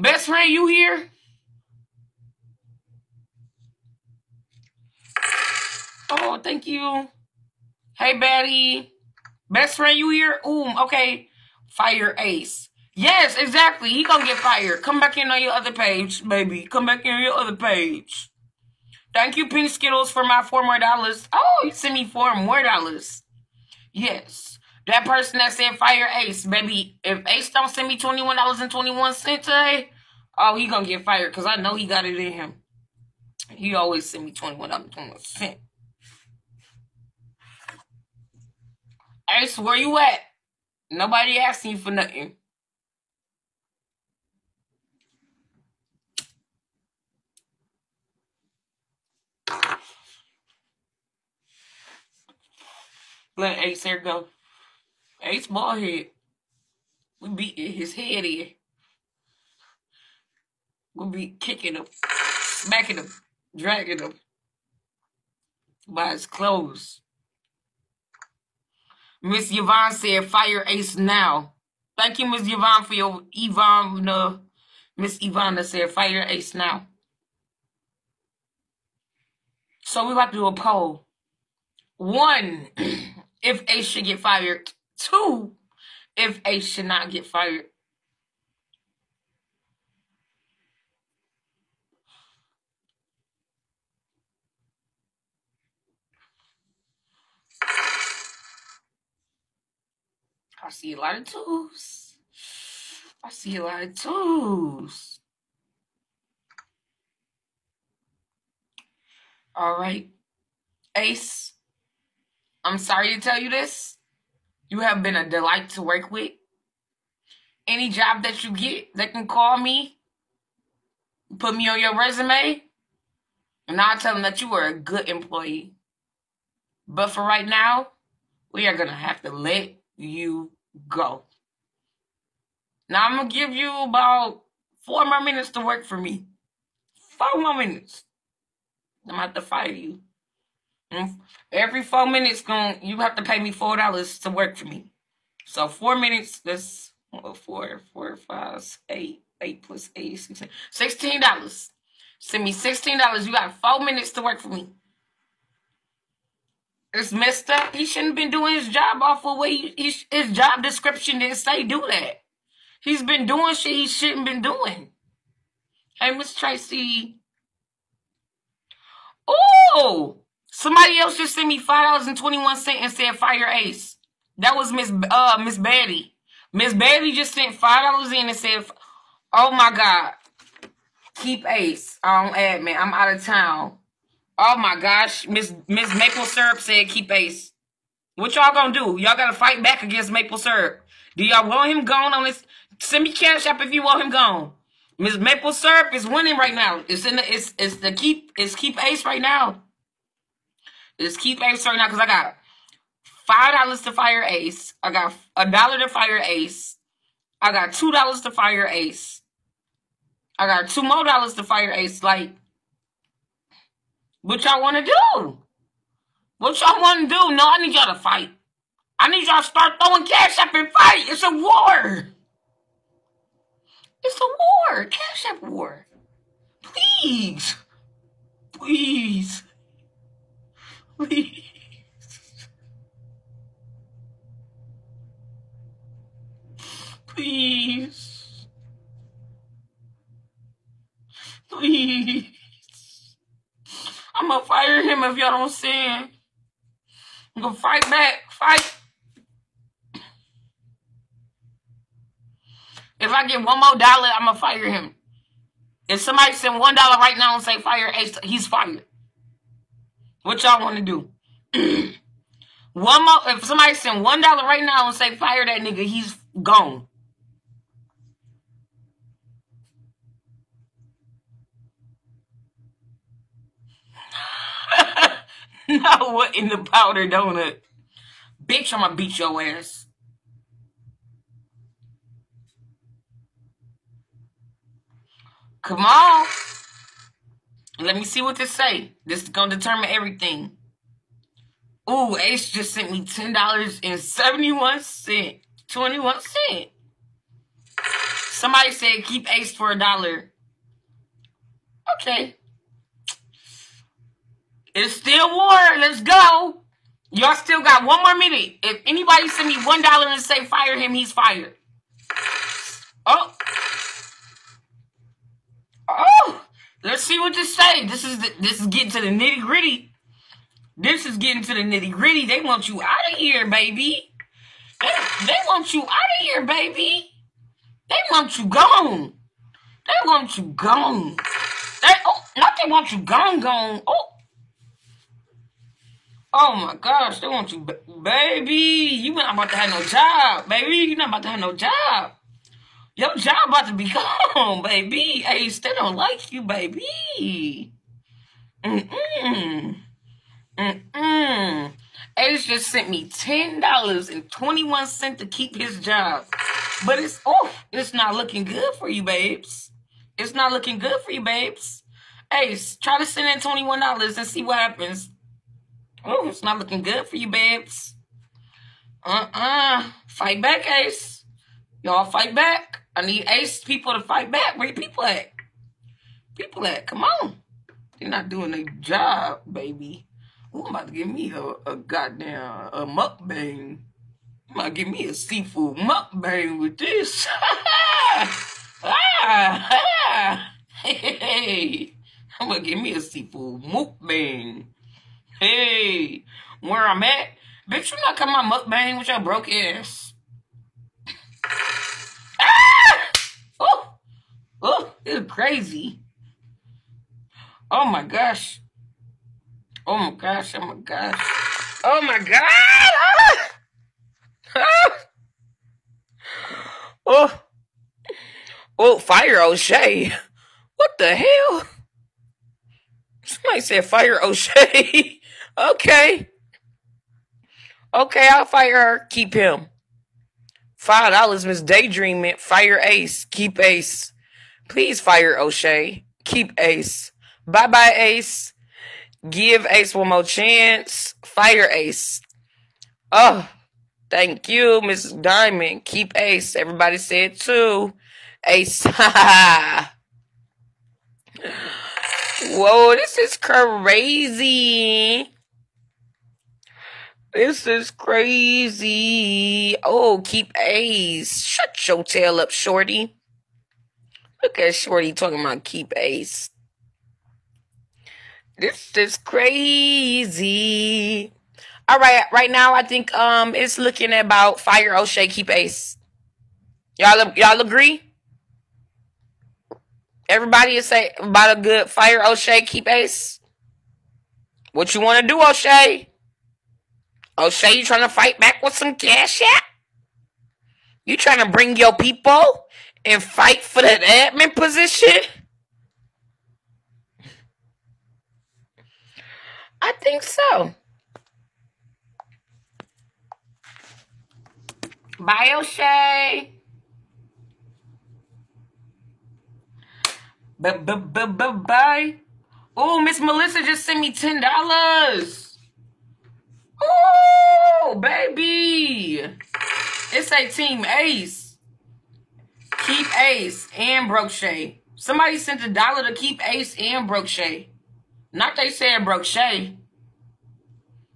Best friend, you here? Oh, thank you. Hey, baddie. Best friend, you here? Ooh, okay. Fire Ace. Yes, exactly. He gonna get fired. Come back in on your other page, baby. Come back in on your other page. Thank you, Pink Skittles, for my $4 more. Oh, you sent me $4 more. Yes. That person that said fire Ace, baby, if Ace don't send me $21.21 today, oh, he gonna get fired because I know he got it in him. He always send me $21.21. Ace, where you at? Nobody asking you for nothing. Let Ace here go. Ace bald head. We beating his head in. We be kicking him, smacking him, dragging him by his clothes. Miss Yvonne said, fire Ace now. Thank you, Miss Yvonne, for your Yvonne. Miss Yvonne said, fire Ace now. So we about to do a poll. 1, if Ace should get fired. 2, if Ace should not get fired. I see a lot of 2s. I see a lot of 2s. All right. Ace, I'm sorry to tell you this. You have been a delight to work with. Any job that you get, they can call me, put me on your resume, and I'll tell them that you were a good employee. But for right now, we are going to have to let you go. Now I'm gonna give you about 4 more minutes to work for me. 4 more minutes. I'm about to fire you. Every 4 minutes, you have to pay me $4 to work for me. So 4 minutes. That's 4, 4, 5, 8, 8 plus 8, 16. $16. Send me $16. You got 4 minutes to work for me. It's messed up. He shouldn't have been doing his job off of what his job description didn't say do that. He's been doing shit he shouldn't been doing. Hey, Miss Tracy. Oh, somebody else just sent me $5.21 and said fire Ace. That was Miss Betty. Miss Betty just sent $5 in and said, "Oh my God, keep Ace." Admin, I'm out of town. Oh my gosh, Miss Maple Syrup said keep Ace. What y'all gonna do? Y'all gotta fight back against Maple Syrup. Do y'all want him gone on this? Send me Cash App if you want him gone. Miss Maple Syrup is winning right now. It's in the it's keep Ace right now. It's keep Ace right now because I got $5 to fire Ace. I got $1 to fire Ace. I got $2 to fire Ace. I got $2 more to fire Ace. Like, what y'all want to do? What y'all want to do? No, I need y'all to fight. I need y'all to start throwing Cash App and fight. It's a war. It's a war. Cash App war. Please. Please. Please. Please. Please. I'm gonna fire him if y'all don't sin. I'm gonna fight back. Fight. If I get $1 more, I'm gonna fire him. If somebody send $1 right now and say fire Ace, he's fired. What y'all wanna do? If somebody send $1 right now and say fire that nigga, he's gone. Not what in the powder donut. Bitch, I'm gonna beat your ass. Come on. Let me see what this say. This is gonna determine everything. Ooh, Ace just sent me $10.71. 21 cent. Somebody said keep Ace for $1. Okay. It's still war. Let's go. Y'all still got one more minute. If anybody send me $1 and say fire him, he's fired. Oh. Oh. Let's see what this say. This is getting to the nitty gritty. This is getting to the nitty gritty. They want you out of here, baby. They want you out of here, baby. They want you gone. They want you gone. They want you gone, gone. Oh my gosh, they want you, baby. You not about to have no job, baby. You not about to have no job. Your job about to be gone, baby. Hey, still don't like you, baby. Ace just sent me $10.21 to keep his job. But it's not looking good for you, babes. It's not looking good for you, babes. Ace, try to send in $21 and see what happens. Oh, it's not looking good for you, babes. Fight back, Ace. Y'all fight back. I need Ace people to fight back. Where people at? People at? Come on. They're not doing their job, baby. Ooh, I'm about to give me a goddamn mukbang. I'm about to give me a seafood mukbang with this. Hey, I'm going to give me a seafood mukbang. Hey, where I'm at? Bitch, you not coming my mukbang with your broke ass. Oh, it's crazy. Oh my gosh. Oh my gosh, oh my gosh. Oh my god! Oh. Oh, fire O'Shea. What the hell? Somebody said fire O'Shea. Okay. Okay, I'll fire her. Keep him. $5 Miss Daydream meant fire Ace. Keep Ace. Please fire O'Shea. Keep Ace. Bye-bye, Ace. Give Ace one more chance. Fire Ace. Oh, thank you, Miss Diamond. Keep Ace. Everybody said two. Ace. Whoa, this is crazy. This is crazy. Oh, keep Ace. Shut your tail up, Shorty. Look at Shorty talking about keep Ace. This is crazy. All right, right now I think it's looking at about fire O'Shea, keep Ace. Y'all agree? Everybody is say about a good fire O'Shea, keep Ace. What you want to do, O'Shea? O'Shea, you trying to fight back with some cash out? You trying to bring your people and fight for that admin position? I think so. Bye, O'Shea. Bye. Oh, Miss Melissa just sent me $10. Oh, baby. It's a team Ace. Keep Ace and Brokeshay. Somebody sent $1 to keep Ace and Brokeshay. Not they said Brokeshay.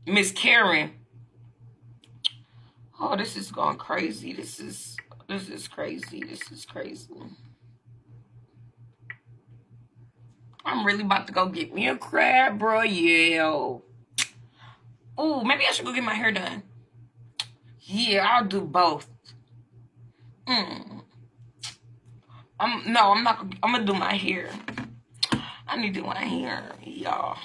Miss Karen. Oh, this is going crazy. This is crazy. This is crazy. I'm really about to go get me a crab royale. Oh, maybe I should go get my hair done. Yeah, I'll do both. No, I'm not. I'm gonna do my hair. I need to do my hair, y'all.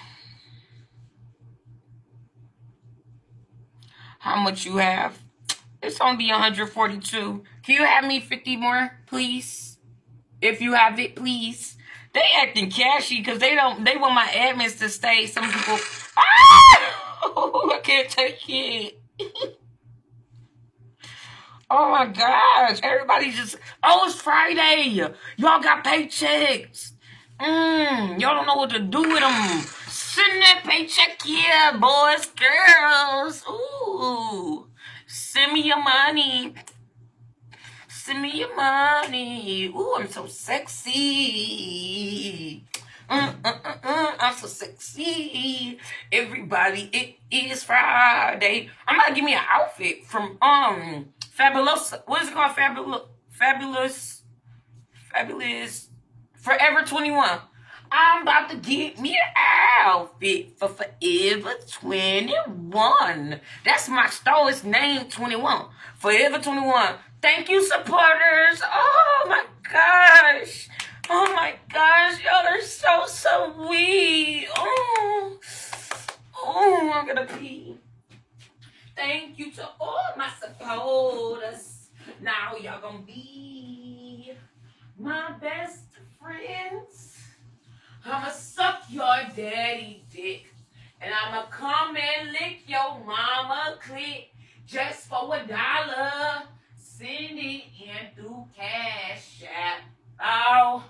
How much you have? It's only 142. Can you have me 50 more, please? If you have it, please. They acting cashy because they want my admins to stay. Some people. Ah! Oh, I can't take it. Oh my gosh. Everybody just. Oh, it's Friday. Y'all got paychecks. Y'all don't know what to do with them. Send that paycheck here, boys, girls. Ooh. Send me your money. Send me your money. Ooh, I'm so sexy. I'm so sexy. Everybody, it is Friday. I'm about to give me an outfit from Fabulosa. What is it called? Fabulous Forever 21. I'm about to get me an outfit for Forever 21. That's my store's name, 21. Forever 21. Thank you, supporters. Oh, my gosh. Oh, my gosh. Y'all are so sweet. Oh, I'm going to pee. Thank you to all my supporters. Now y'all going to be my best friends. I'ma suck your daddy dick, and I'ma come and lick your mama clit just for $1. Send it in through Cash App. Oh,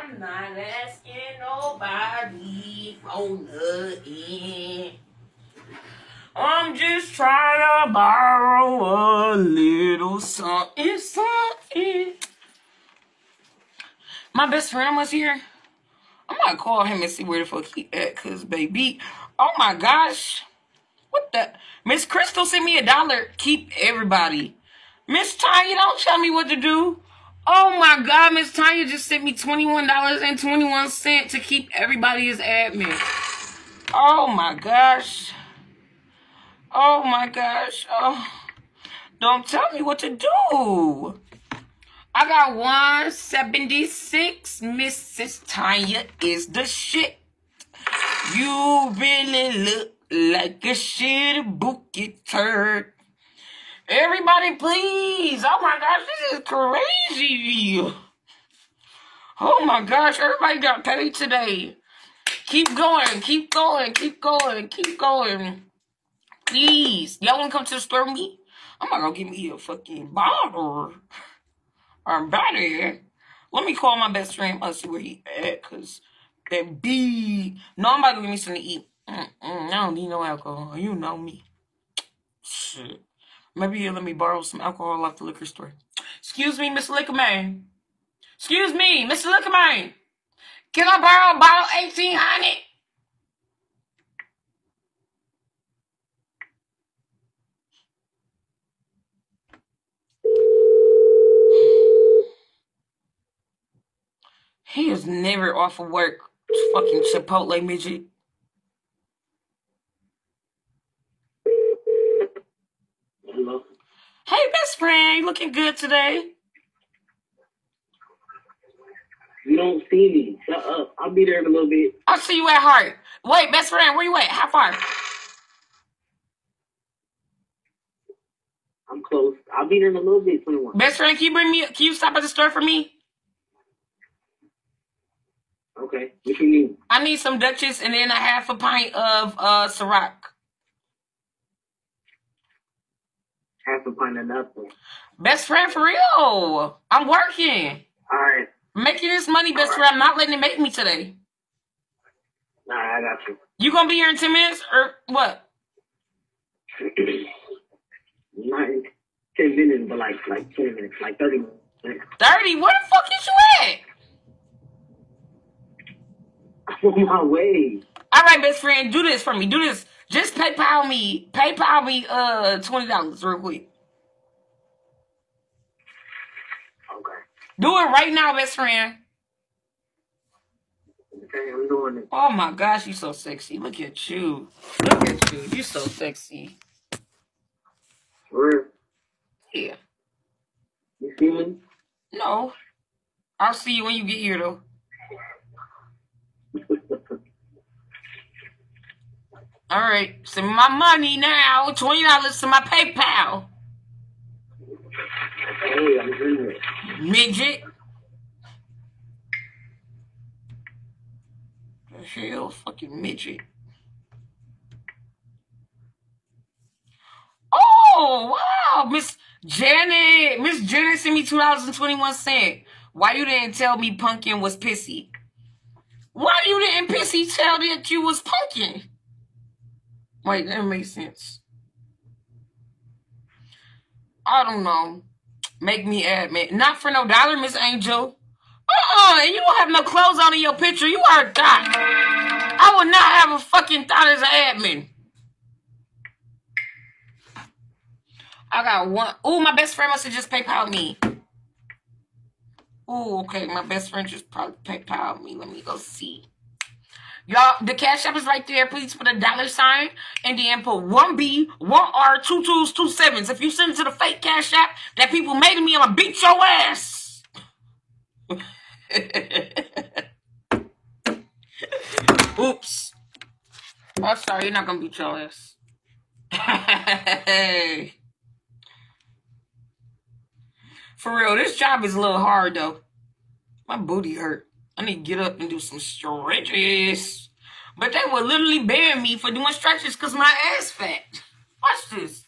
I'm not asking nobody for nothing. I'm just trying to borrow a little something, something. My best friend was here. I'm gonna call him and see where the fuck he at, cause baby, oh my gosh, what the? Miss Crystal sent me $1. Keep everybody. Miss Tanya, don't tell me what to do. Oh my God, Miss Tanya just sent me $21.21 to keep everybody as admin. Oh my gosh. Oh my gosh. Oh, don't tell me what to do. I got 176. Mrs. Tanya is the shit. You really look like a shitty bookie turd. Everybody, please. Oh, my gosh. This is crazy. Oh, my gosh. Everybody got paid today. Keep going. Keep going. Keep going. Keep going. Please. Y'all want to come to the store with me? I'm not going to give me a fucking bottle. I'm better. Let me call my best friend. I'll see where he at, cause that B. No, I'm about to give me something to eat. I don't need no alcohol. You know me. Shit. Maybe he'll let me borrow some alcohol off the liquor store. Excuse me, Miss Liquorman. Excuse me, Miss Liquorman. Can I borrow a bottle 1800? He is never off of work, fucking Chipotle midget. Hello. Hey, best friend, you looking good today? You don't see me. Shut up. I'll be there in a little bit. I'll see you at Heart. Wait, best friend, where you at? How far? I'm close. I'll be there in a little bit. 21. Best friend, can you stop at the store for me? Okay, what you need? I need some Dutchess and then a half a pint of Ciroc. Half a pint of nothing. Best friend, for real. I'm working. All right. Making this money, best friend. I'm not letting it make me today. All right, I got you. You going to be here in 10 minutes or what? Not 10 minutes, but like 20 minutes, like 30 minutes. 30? Where the fuck is you at? On my way. All right, best friend, do this for me. Do this. Just PayPal me. PayPal me $20 real quick. Okay. Do it right now, best friend. Okay, I'm doing it. Oh my gosh, you so sexy. Look at you. Look at you. You so sexy. For real? Yeah. You see me? No. I'll see you when you get here though. All right, send my money now. $20 to my PayPal. Hey, I'm doing it. Midget. The hell, fucking midget. Oh wow, Miss Janet sent me $2.21. Why you didn't tell me Pumpkin was pissy? Why you didn't pissy tell me that you was Pumpkin? Wait, that makes sense. I don't know. Make me admit. Not for no dollar, Miss Angel. And you don't have no clothes on in your picture. You are a guy. I would not have a fucking thought as an admin. I got one. Ooh, my best friend must have just PayPal'd me. Ooh, okay. My best friend just probably PayPal'd me. Let me go see. Y'all, the Cash App is right there. Please put a dollar sign and then put 1B, 1R, 2 2s, 2 7s. If you send it to the fake Cash App that people made of me, I'm gonna beat your ass. Oops. Oh, sorry. You're not gonna beat your ass. For real, this job is a little hard though. My booty hurt. I need to get up and do some stretches. But they would literally ban me for doing stretches because my ass fat. Watch this.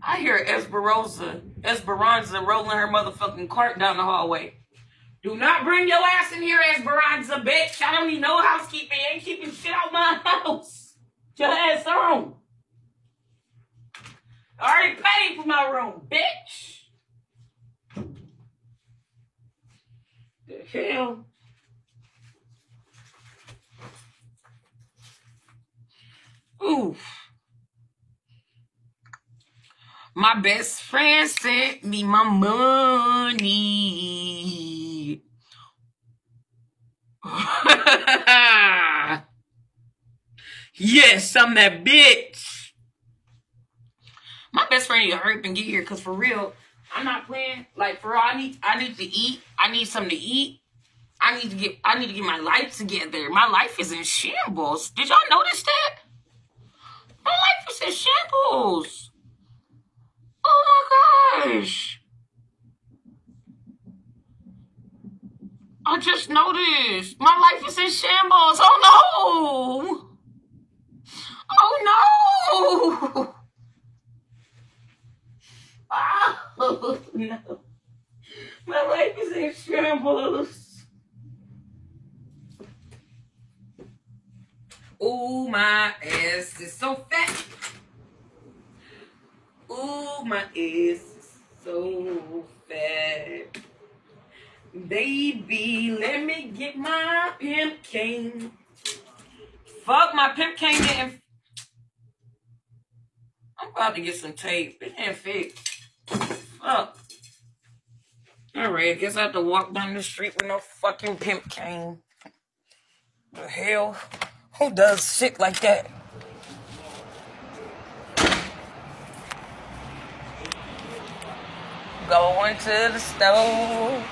I hear Esperanza rolling her motherfucking cart down the hallway. Do not bring your ass in here, Esperanza, bitch. I don't need no housekeeping. You ain't keeping shit out my house. Your ass on. I already paid for my room, bitch. The hell? Oof. My best friend sent me my money. Yes, I'm that bitch. My best friend need to hurry up and get here, cause for real, I'm not playing. Like for real, I need to eat. I need something to eat. I need to get my life together. My life is in shambles. Did y'all notice that? My life is in shambles. Oh my gosh. I just noticed my life is in shambles. Oh no! Oh no! Oh no! My life is in shambles. Ooh, my ass is so fat. Ooh, my ass is so fat. Baby, let me get my pimp cane. Fuck, my pimp cane didn't. I'm about to get some tape. It didn't fit. Fuck. Alright, guess I have to walk down the street with no fucking pimp cane. The hell? Who does shit like that? Going to the store.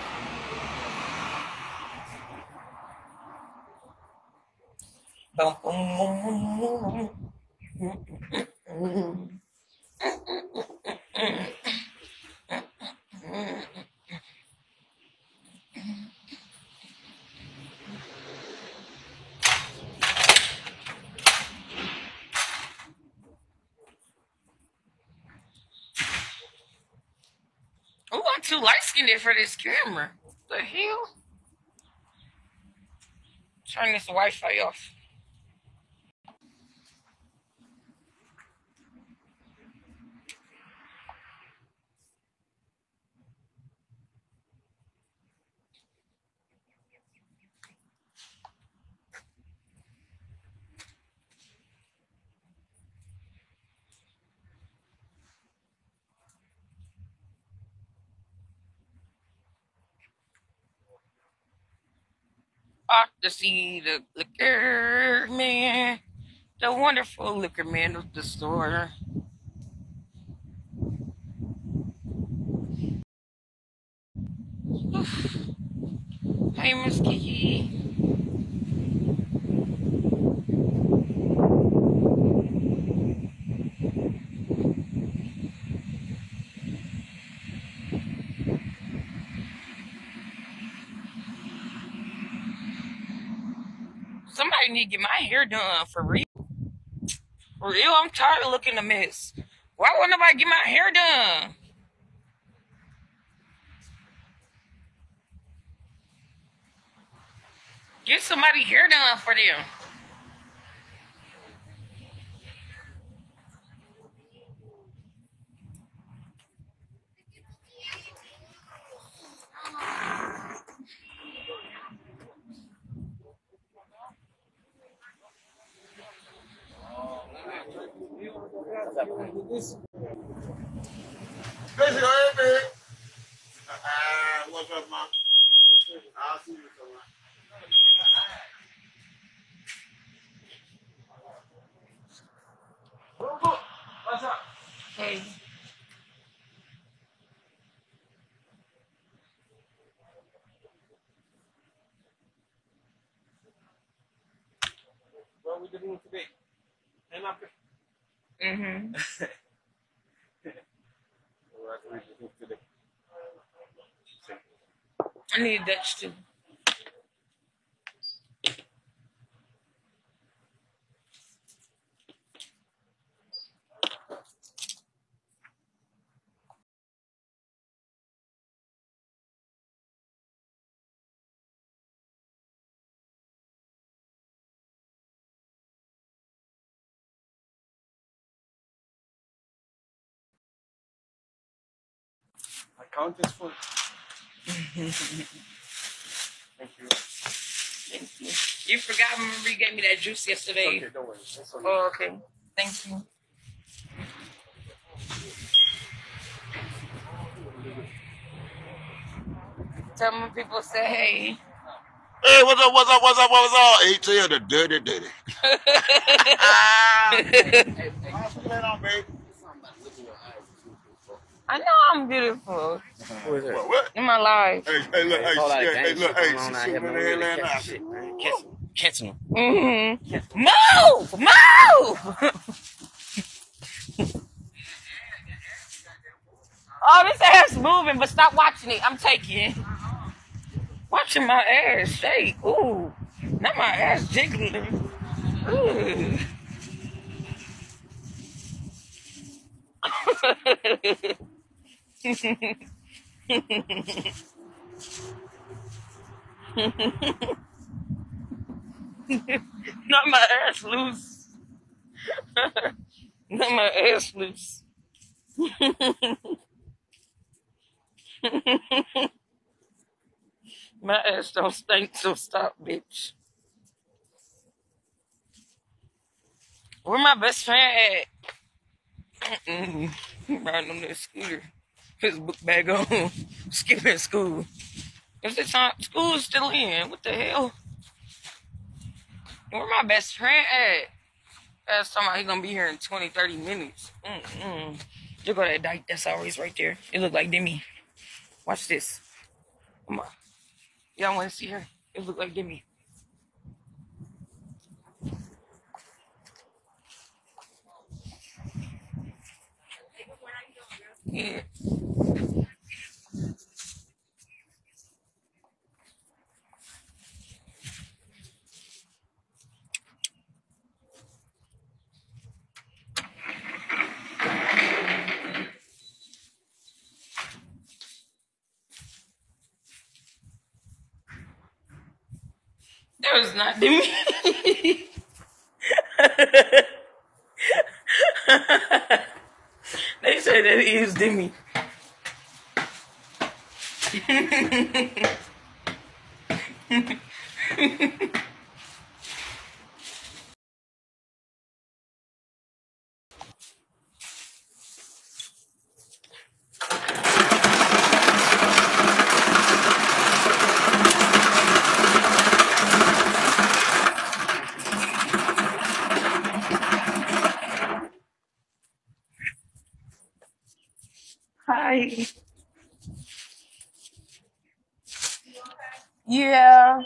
Oh, I'm too light-skinned for this camera. The hell? Turn this Wi-Fi off. Off to see the liquor man, the wonderful liquor man of the store. Oof. Hey, Miss Kiki. I need to get my hair done for real. For real, I'm tired of looking a mess. Why won't nobody get my hair done? Get somebody hair done for them. This is your baby. What's up, Mom? I'll see you tomorrow. What's up? Hey. What are we doing today? I need Dutch too. I count this for thank you. Thank you. You forgot, remember you gave me that juice yesterday. Okay, don't worry. Oh, okay. Thank you. Tell me people say hey. Hey, what's up, what's up, what's up, what's up? Hey, tell the dirty dirty. On, babe. I know I'm beautiful. What is that? What? In my life. Hey, hey, look, hey, hey, look, hey, she's sitting in there like that. Catch him. Mm-hmm. Move! Move! Oh, this ass moving, but stop watching it. I'm taking it. Watching my ass shake. Ooh. Not my ass jiggling. Ooh. Not my ass loose. Not my ass loose. My ass don't stink, so stop, bitch. Where my best friend at? Riding on this scooter. Put his book bag on. Skipping school. Is it time? School's still in. What the hell? Where my best friend at? That's talking about he's gonna be here in 20, 30 minutes. Look at that dike that's always right there. It look like Demi. Watch this. Come on. Y'all wanna see her? It look like Demi. Yeah. That was not me. They said that he is Demi. Hi. Yeah.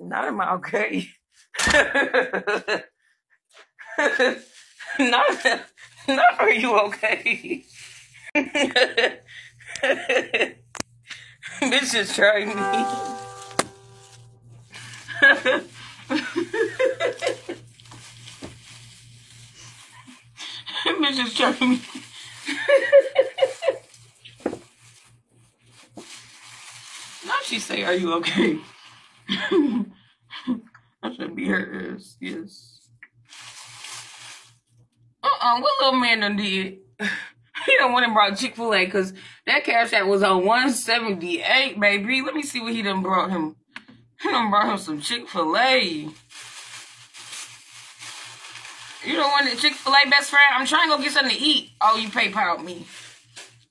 Not am I okay? Not are you okay? Bitch is trying me. Bitch is trying me. She say, "Are you okay?" That should be her ears. Yes. What little man done did? He done went and brought Chick-fil-A, because that Cash App was on 178, baby. Let me see what he done brought him. He done brought him some Chick-fil-A. You don't want the Chick-fil-A, best friend? I'm trying to go get something to eat. Oh, you PayPal'd me. I'm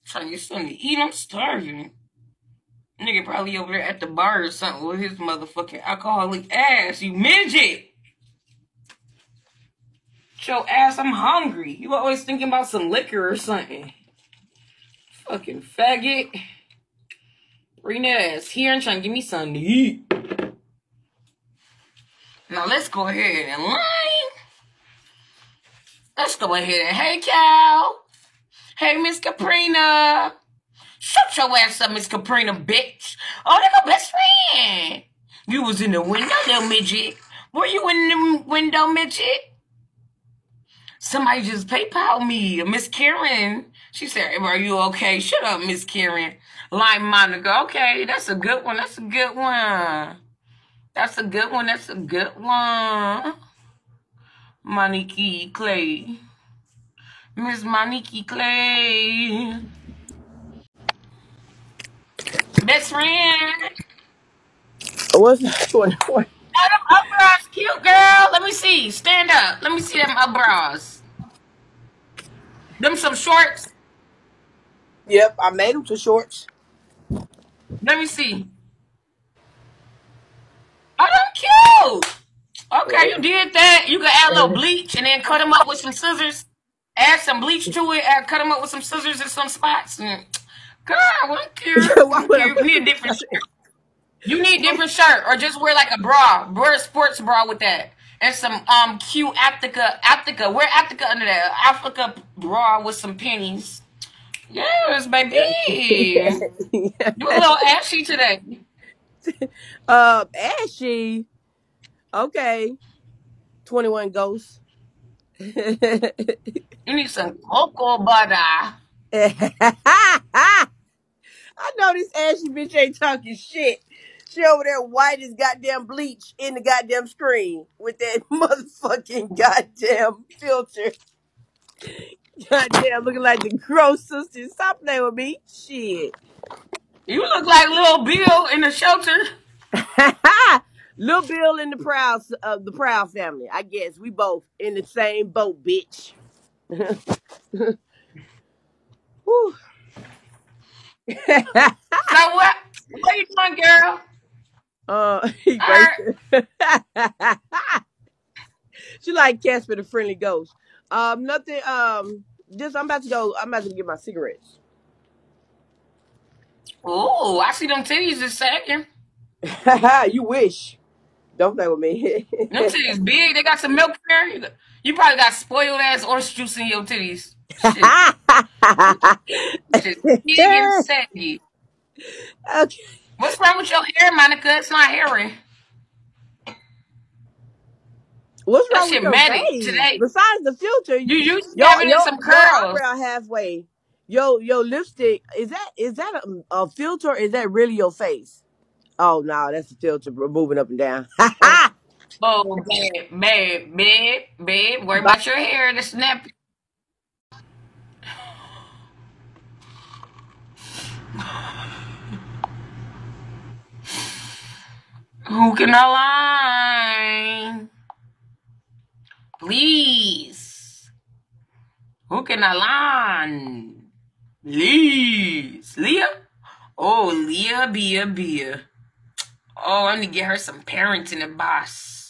trying to get something to eat. I'm starving. Nigga probably over there at the bar or something with his motherfucking alcoholic ass. You midget. Your ass, I'm hungry. You always thinking about some liquor or something. Fucking faggot. Bring that ass here and try and give me something to eat. Now let's go ahead and line. Let's go ahead and, hey Cal. Hey Miss Caprina. Shut your ass up, Miss Caprina, bitch. Oh, that's my best friend. You was in the window, little midget. Were you in the window, midget? Somebody just PayPal me. Miss Karen. She said, "Are you okay?" Shut up, Miss Karen. Like Monica. Okay, that's a good one. That's a good one. That's a good one. That's a good one. Monique Clay. Miss Monique Clay. Best friend. What's that one? Oh, them up bras cute, girl. Let me see. Stand up. Let me see them up bras. Them some shorts? Yep, I made them to shorts. Let me see. Oh, them cute. Okay, you did that. You can add a little bleach and then cut them up with some scissors. Add some bleach to it. Cut them up with some scissors in some spots. God, I'm cute. You need a different shirt. You need different shirt, or just wear like a bra. Wear a sports bra with that, and some cute Africa. Wear Africa under that Africa bra with some pennies. Yes, baby. Yeah. You a little ashy today. Ashy. Okay. 21 Ghosts. You need some cocoa butter. I know this ashy bitch ain't talking shit. She over there white as goddamn bleach in the goddamn screen with that motherfucking goddamn filter. Goddamn looking like the gross sister. Stop playing with me. Shit. You look like Lil Bill in the shelter. Lil Bill in the Proud family. I guess we both in the same boat, bitch. Whew. So what are you doing, girl? She like Casper the Friendly Ghost. Nothing. Just I'm about to go. I'm about to get my cigarettes. Oh, I see them titties this second. You wish. Don't play with me. Them titties big. They got some milk there. You probably got spoiled ass orange juice in your titties. Shit. Shit. Okay. What's wrong with your hair, Monica? It's not hairy. What's wrong with your face today? Besides the filter, you used to have it in some curls. Eyebrow halfway. Your lipstick is that a filter? Or is that really your face? Oh no, that's the filter moving up and down. Oh, babe. Worry about your hair and the snap. Who can I line? Please. Who can I line? Please. Leah? Oh, Leah, Bia. Oh, I need to get her some parenting advice.